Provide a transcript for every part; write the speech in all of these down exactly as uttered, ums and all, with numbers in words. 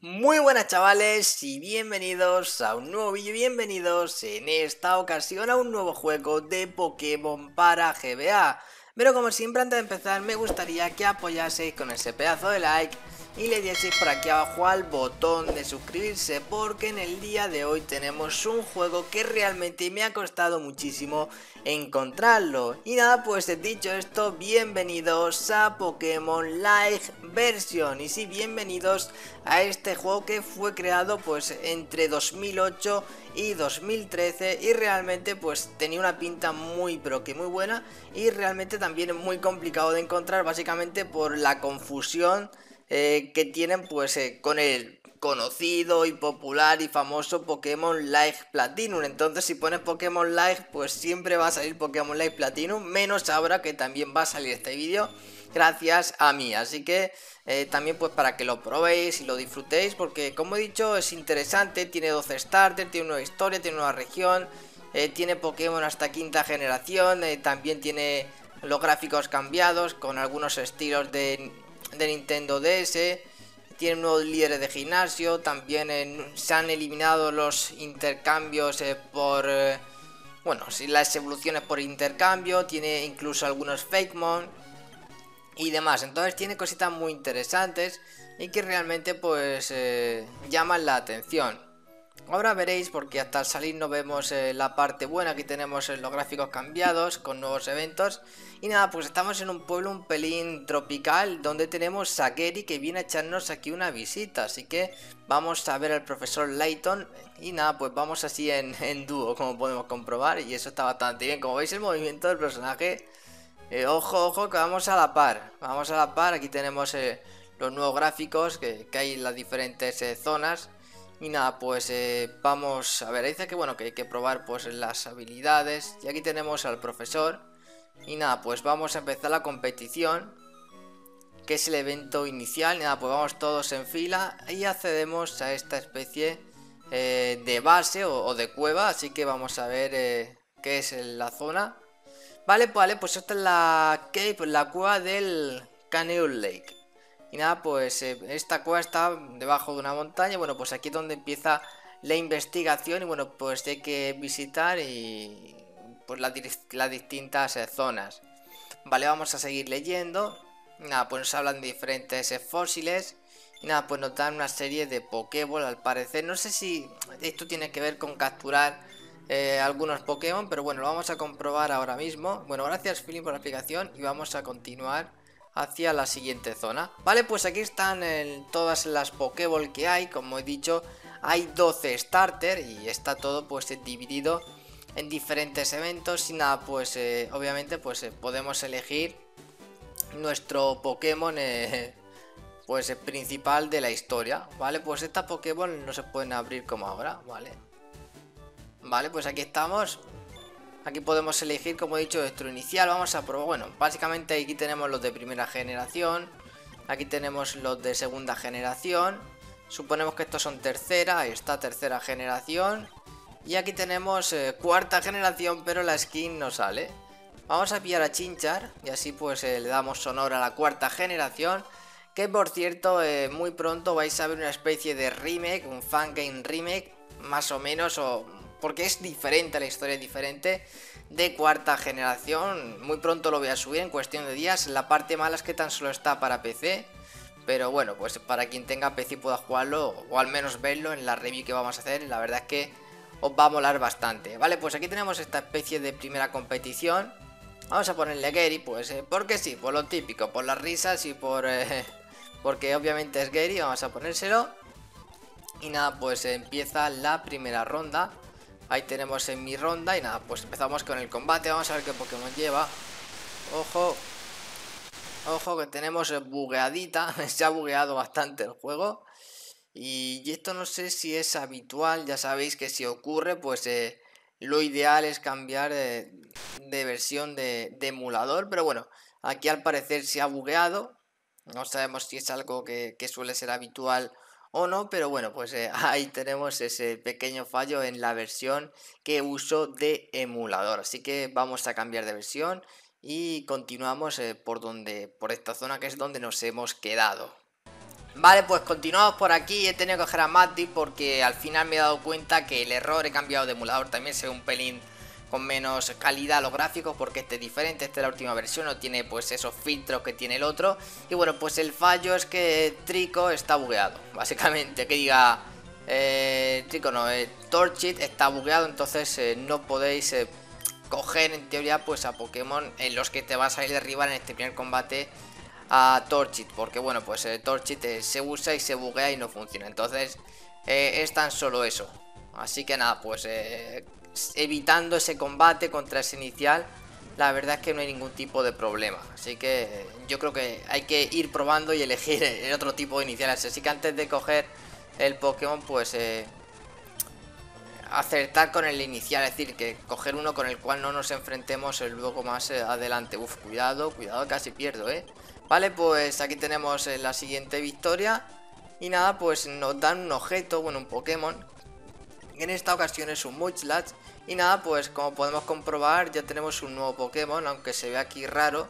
Muy buenas chavales y bienvenidos a un nuevo vídeo, bienvenidos en esta ocasión a un nuevo juego de Pokémon para G B A. Pero como siempre, antes de empezar me gustaría que apoyaseis con ese pedazo de like y le dieseis por aquí abajo al botón de suscribirse, porque en el día de hoy tenemos un juego que realmente me ha costado muchísimo encontrarlo. Y nada, pues dicho esto, bienvenidos a Pokémon Light Version. Y sí, bienvenidos a este juego que fue creado pues entre dos mil ocho y dos mil trece, y realmente pues tenía una pinta muy pero que muy buena, y realmente también muy complicado de encontrar, básicamente por la confusión eh, que tienen pues eh, con el conocido y popular y famoso Pokémon Light Platinum. Entonces si pones Pokémon Light, pues siempre va a salir Pokémon Light Platinum, menos ahora que también va a salir este vídeo gracias a mí. Así que eh, también pues para que lo probéis y lo disfrutéis, porque como he dicho es interesante. Tiene doce starters, tiene una historia, tiene una región, eh, tiene Pokémon hasta quinta generación, eh, también tiene los gráficos cambiados con algunos estilos de, de Nintendo D S. Tienen nuevos líderes de gimnasio. También eh, se han eliminado los intercambios eh, por... Eh, bueno, las evoluciones por intercambio. Tiene incluso algunos FAKEMON y demás. Entonces tiene cositas muy interesantes y que realmente pues eh, llaman la atención. Ahora veréis, porque hasta salir no vemos eh, la parte buena. Aquí tenemos eh, los gráficos cambiados con nuevos eventos. Y nada, pues estamos en un pueblo un pelín tropical donde tenemos a Gary, que viene a echarnos aquí una visita. Así que vamos a ver al profesor Layton. Y nada, pues vamos así en, en dúo, como podemos comprobar. Y eso está bastante bien. Como veis, el movimiento del personaje... Eh, ojo, ojo, que vamos a la par. Vamos a la par. Aquí tenemos eh, los nuevos gráficos que, que hay en las diferentes eh, zonas. Y nada, pues eh, vamos a ver, dice que bueno, que hay que probar pues las habilidades. Y aquí tenemos al profesor. Y nada, pues vamos a empezar la competición, que es el evento inicial. Y nada, pues vamos todos en fila y accedemos a esta especie eh, de base o, o de cueva. Así que vamos a ver eh, qué es la zona. Vale, vale, pues esta es la cave, la cueva del Canyon Lake. Y nada, pues eh, esta cueva está debajo de una montaña. Bueno, pues aquí es donde empieza la investigación. Y bueno, pues hay que visitar y pues las, las distintas eh, zonas. Vale, vamos a seguir leyendo. Y nada, pues nos hablan de diferentes eh, fósiles. Y nada, pues nos dan una serie de Pokéball al parecer. No sé si esto tiene que ver con capturar eh, algunos Pokémon, pero bueno, lo vamos a comprobar ahora mismo. Bueno, gracias Philip por la explicación y vamos a continuar hacia la siguiente zona. Vale, pues aquí están en todas las Pokéball que hay. Como he dicho, hay doce starter y está todo pues dividido en diferentes eventos. Y nada, pues eh, obviamente pues eh, podemos elegir nuestro Pokémon eh, pues el principal de la historia. Vale, pues estas Pokéball no se pueden abrir como ahora. Vale, vale, pues aquí estamos. Aquí podemos elegir, como he dicho, nuestro inicial. Vamos a probar, bueno, básicamente aquí tenemos los de primera generación. Aquí tenemos los de segunda generación. Suponemos que estos son tercera, esta tercera generación. Y aquí tenemos eh, cuarta generación, pero la skin no sale. Vamos a pillar a Chinchar y así pues eh, le damos honor a la cuarta generación. Que por cierto, eh, muy pronto vais a ver una especie de remake, un fangame remake, más o menos, o... porque es diferente, la historia es diferente, de cuarta generación. Muy pronto lo voy a subir, en cuestión de días. La parte mala es que tan solo está para P C, pero bueno, pues para quien tenga P C pueda jugarlo, o al menos verlo en la review que vamos a hacer. La verdad es que os va a molar bastante. Vale, pues aquí tenemos esta especie de primera competición. Vamos a ponerle Gary, pues eh, porque sí, por lo típico, por las risas y por... Eh, porque obviamente es Gary, vamos a ponérselo. Y nada, pues eh, empieza la primera ronda. Ahí tenemos en mi ronda y nada, pues empezamos con el combate. Vamos a ver qué Pokémon lleva. Ojo, ojo que tenemos bugueadita. Se ha bugueado bastante el juego. Y esto no sé si es habitual. Ya sabéis que si ocurre, pues eh, lo ideal es cambiar de, de versión de, de emulador. Pero bueno, aquí al parecer se ha bugueado. No sabemos si es algo que, que suele ser habitual o no, pero bueno, pues eh, ahí tenemos ese pequeño fallo en la versión que uso de emulador. Así que vamos a cambiar de versión y continuamos eh, por donde, por esta zona, que es donde nos hemos quedado. Vale, pues continuamos por aquí. He tenido que coger a Mati porque al final me he dado cuenta que el error, he cambiado de emulador, también se ve un pelín con menos calidad los gráficos porque este es diferente, esta es la última versión, no tiene pues esos filtros que tiene el otro. Y bueno, pues el fallo es que Trico está bugueado, básicamente, que diga eh, Trico no, eh, Torchic está bugueado, entonces eh, no podéis eh, coger en teoría pues a Pokémon en los que te vas a ir de rival en este primer combate a Torchic, porque bueno, pues eh, Torchic eh, se usa y se buguea y no funciona, entonces eh, es tan solo eso. Así que nada, pues eh, evitando ese combate contra ese inicial, la verdad es que no hay ningún tipo de problema. Así que yo creo que hay que ir probando y elegir el otro tipo de iniciales. Así que antes de coger el Pokémon, pues eh, acertar con el inicial, es decir, que coger uno con el cual no nos enfrentemos luego más adelante. Uf, cuidado, cuidado, casi pierdo, ¿eh? Vale, pues aquí tenemos la siguiente victoria. Y nada, pues nos dan un objeto, bueno, un Pokémon. En esta ocasión es un Machlat. Y nada, pues como podemos comprobar, ya tenemos un nuevo Pokémon, aunque se ve aquí raro,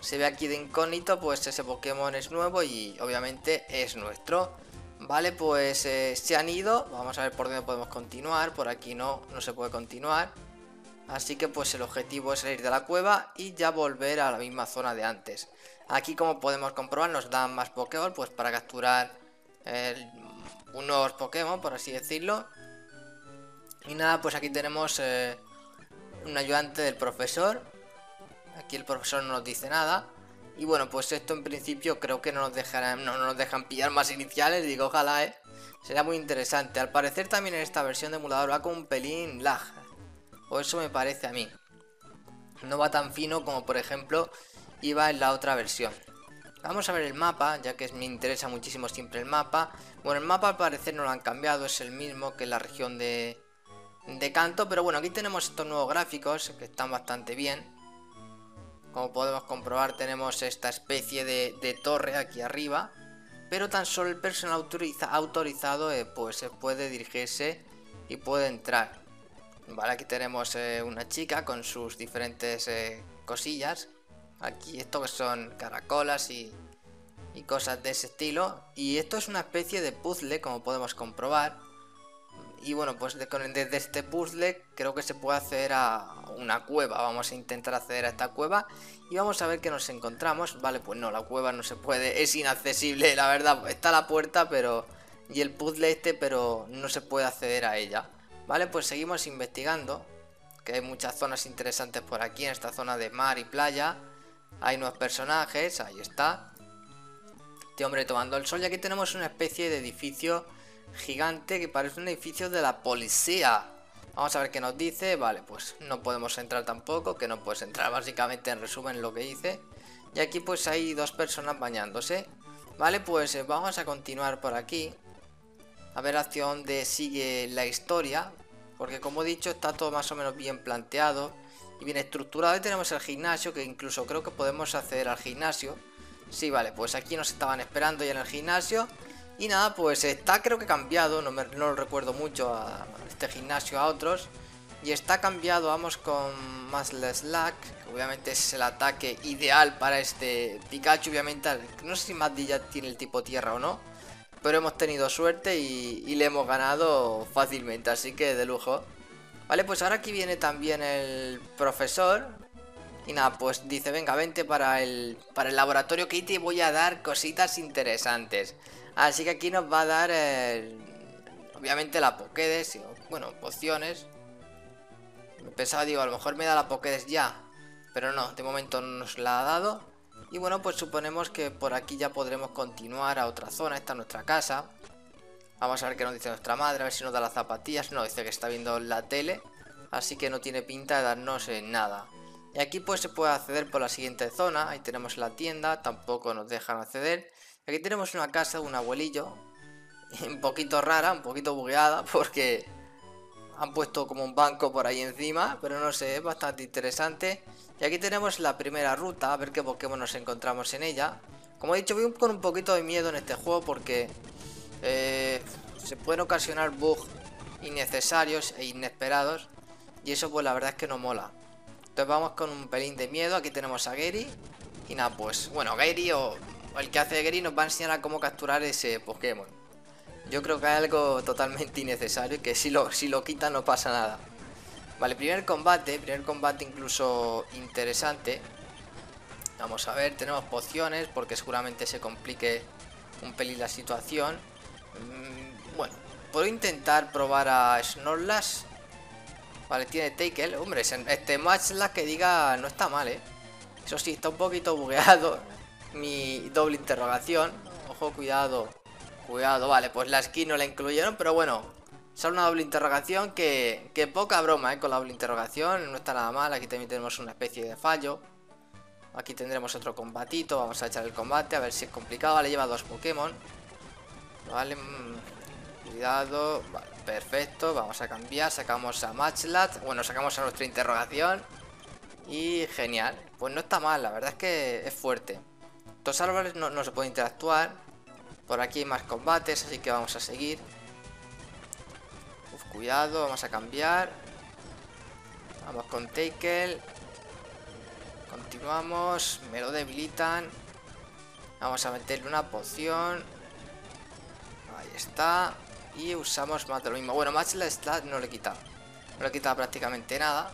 se ve aquí de incógnito, pues ese Pokémon es nuevo y obviamente es nuestro. Vale, pues eh, se han ido. Vamos a ver por dónde podemos continuar. Por aquí no, no se puede continuar. Así que pues el objetivo es salir de la cueva y ya volver a la misma zona de antes. Aquí, como podemos comprobar, nos dan más Pokémon, pues para capturar eh, unos Pokémon, por así decirlo. Y nada, pues aquí tenemos eh, un ayudante del profesor. Aquí el profesor no nos dice nada. Y bueno, pues esto en principio creo que no nos dejarán, no, no nos dejan pillar más iniciales. Digo, ojalá, eh. Será muy interesante. Al parecer también en esta versión de emulador va con un pelín lag. O eso me parece a mí. No va tan fino como por ejemplo iba en la otra versión. Vamos a ver el mapa, ya que me interesa muchísimo siempre el mapa. Bueno, el mapa al parecer no lo han cambiado, es el mismo que en la región de... de canto, pero bueno, aquí tenemos estos nuevos gráficos que están bastante bien. Como podemos comprobar, tenemos esta especie de, de torre aquí arriba, pero tan solo el personal autoriza, autorizado eh, pues puede dirigirse y puede entrar. Vale, aquí tenemos eh, una chica con sus diferentes eh, cosillas. Aquí esto que son caracolas y, y cosas de ese estilo. Y esto es una especie de puzzle, como podemos comprobar. Y bueno, pues desde este puzzle creo que se puede hacer a una cueva. Vamos a intentar acceder a esta cueva y vamos a ver qué nos encontramos. Vale, pues no, la cueva no se puede, es inaccesible, la verdad. Está la puerta, pero... y el puzzle este, pero no se puede acceder a ella. Vale, pues seguimos investigando, que hay muchas zonas interesantes por aquí, en esta zona de mar y playa. Hay nuevos personajes, ahí está. Este hombre tomando el sol. Y aquí tenemos una especie de edificio gigante que parece un edificio de la policía. Vamos a ver qué nos dice. Vale, pues no podemos entrar tampoco, que no puedes entrar, básicamente en resumen lo que dice. Y aquí pues hay dos personas bañándose. Vale, pues eh, vamos a continuar por aquí, a ver hacia dónde sigue la historia, porque como he dicho está todo más o menos bien planteado y bien estructurado. Y tenemos el gimnasio, que incluso creo que podemos acceder al gimnasio. Sí, vale, pues aquí nos estaban esperando ya en el gimnasio. Y nada, pues está creo que cambiado, no, me, no lo recuerdo mucho a este gimnasio, a otros. Y está cambiado, vamos con Machlat, que obviamente es el ataque ideal para este Pikachu. Obviamente, no sé si Mati ya tiene el tipo tierra o no, pero hemos tenido suerte y, y le hemos ganado fácilmente, así que de lujo. Vale, pues ahora aquí viene también el profesor. Y nada, pues dice, venga, vente para el, para el laboratorio, que te voy a dar cositas interesantes. Así que aquí nos va a dar, eh, obviamente, la Pokédex, bueno, pociones. Pensaba, digo, a lo mejor me da la Pokédex ya, pero no, de momento no nos la ha dado. Y bueno, pues suponemos que por aquí ya podremos continuar a otra zona, esta es nuestra casa. Vamos a ver qué nos dice nuestra madre, a ver si nos da las zapatillas. No, dice que está viendo la tele, así que no tiene pinta de darnos eh, nada. Y aquí pues se puede acceder por la siguiente zona, ahí tenemos la tienda, tampoco nos dejan acceder. Aquí tenemos una casa de un abuelillo, un poquito rara, un poquito bugueada, porque han puesto como un banco por ahí encima, pero no sé, es bastante interesante. Y aquí tenemos la primera ruta, a ver qué Pokémon nos encontramos en ella. Como he dicho, voy con un poquito de miedo en este juego porque eh, se pueden ocasionar bugs innecesarios e inesperados, y eso pues la verdad es que no mola. Entonces vamos con un pelín de miedo. Aquí tenemos a Gary, y nada, pues, bueno, Gary o... el que hace Gris nos va a enseñar a cómo capturar ese Pokémon. Yo creo que es algo totalmente innecesario y que si lo, si lo quitan no pasa nada. Vale, primer combate, primer combate incluso interesante. Vamos a ver, tenemos pociones porque seguramente se complique un pelín la situación. Bueno, puedo intentar probar a Snorlax. Vale, tiene Tackle. Hombre, este Machlat que diga no está mal, eh. Eso sí, está un poquito bugueado mi doble interrogación. Ojo, cuidado, cuidado. Vale, pues la skin no la incluyeron, pero bueno, sale una doble interrogación que, que poca broma, eh, con la doble interrogación. No está nada mal, aquí también tenemos una especie de fallo. Aquí tendremos otro combatito, vamos a echar el combate, a ver si es complicado. Vale, lleva dos Pokémon. Vale, cuidado, vale, perfecto, vamos a cambiar, sacamos a Machlat, bueno, sacamos a nuestra interrogación. Y genial, pues no está mal, la verdad es que es fuerte. Estos árboles no, no se pueden interactuar, por aquí hay más combates, así que vamos a seguir. Uf, cuidado, vamos a cambiar. Vamos con Tackle. Continuamos, me lo debilitan. Vamos a meterle una poción. Ahí está. Y usamos más de lo mismo. Bueno, más la stat no le he quitado. No le he quitado prácticamente nada.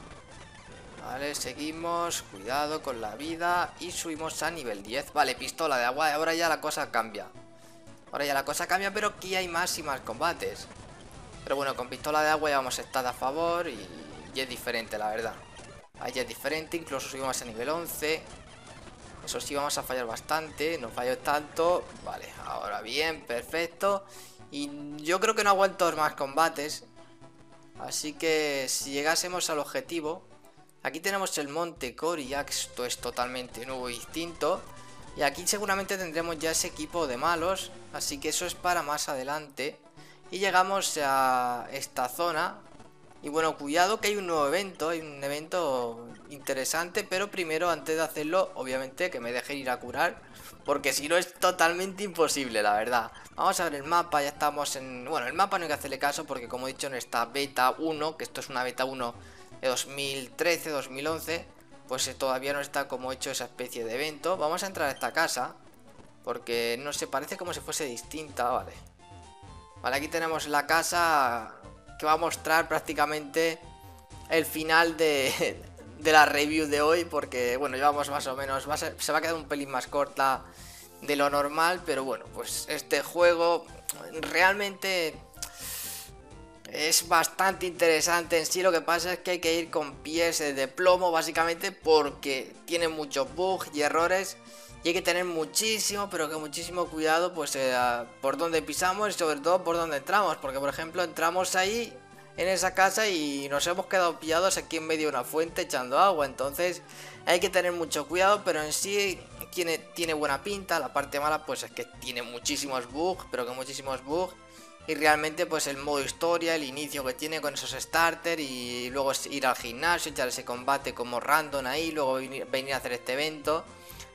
Vale, seguimos. Cuidado con la vida. Y subimos a nivel diez. Vale, pistola de agua. Ahora ya la cosa cambia. Ahora ya la cosa cambia, pero aquí hay más y más combates. Pero bueno, con pistola de agua ya vamos a estar a favor. Y, y es diferente, la verdad. Allá es diferente, incluso subimos a nivel once. Eso sí, vamos a fallar bastante. No fallo tanto. Vale, ahora bien, perfecto. Y yo creo que no aguanto más combates. Así que si llegásemos al objetivo. Aquí tenemos el Monte Coriak. Esto es totalmente nuevo y distinto. Y aquí seguramente tendremos ya ese equipo de malos. Así que eso es para más adelante. Y llegamos a esta zona. Y bueno, cuidado que hay un nuevo evento, hay un evento interesante, pero primero, antes de hacerlo, obviamente que me dejen ir a curar, porque si no es totalmente imposible, la verdad. Vamos a ver el mapa, ya estamos en... Bueno, el mapa no hay que hacerle caso, porque como he dicho en esta beta uno, que esto es una beta uno de dos mil trece, dos mil once, pues todavía no está como hecho esa especie de evento. Vamos a entrar a esta casa, porque no sé, parece como si fuese distinta, vale. Vale, aquí tenemos la casa... que va a mostrar prácticamente el final de, de la review de hoy. Porque, bueno, llevamos más o menos... Va a ser, se va a quedar un pelín más corta de lo normal. Pero bueno, pues este juego realmente es bastante interesante en sí. Lo que pasa es que hay que ir con pies de plomo, básicamente. Porque tiene muchos bugs y errores. Y hay que tener muchísimo, pero que muchísimo cuidado, pues eh, por dónde pisamos y sobre todo por dónde entramos. Porque, por ejemplo, entramos ahí, en esa casa, y nos hemos quedado pillados aquí en medio de una fuente echando agua. Entonces, hay que tener mucho cuidado, pero en sí tiene, tiene buena pinta. La parte mala, pues es que tiene muchísimos bugs, pero que muchísimos bugs. Y realmente, pues el modo historia, el inicio que tiene con esos starters, y luego ir al gimnasio, echar ese combate como random ahí, luego venir, venir a hacer este evento...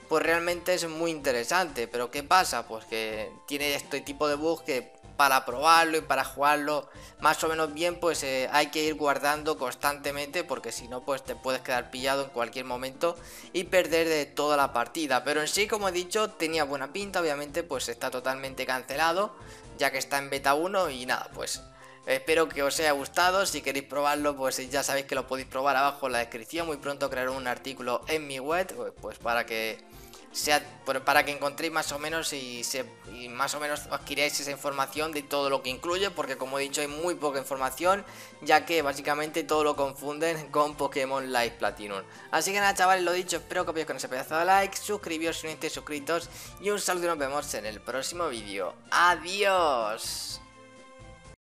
Pues realmente es muy interesante, pero ¿qué pasa? Pues que tiene este tipo de bugs que para probarlo y para jugarlo más o menos bien, pues eh, hay que ir guardando constantemente, porque si no, pues te puedes quedar pillado en cualquier momento y perder de toda la partida. Pero en sí, como he dicho, tenía buena pinta, obviamente pues está totalmente cancelado, ya que está en beta uno y nada, pues... Espero que os haya gustado, si queréis probarlo pues ya sabéis que lo podéis probar abajo en la descripción. Muy pronto crearé un artículo en mi web pues para que sea, para que encontréis más o menos y, se, y más o menos adquiráis esa información de todo lo que incluye. Porque como he dicho hay muy poca información, ya que básicamente todo lo confunden con Pokémon Light Platinum. Así que nada chavales, lo dicho, espero que os veáis con ese pedazo de like, suscribiros si no estáis suscritos y un saludo y nos vemos en el próximo vídeo. ¡Adiós!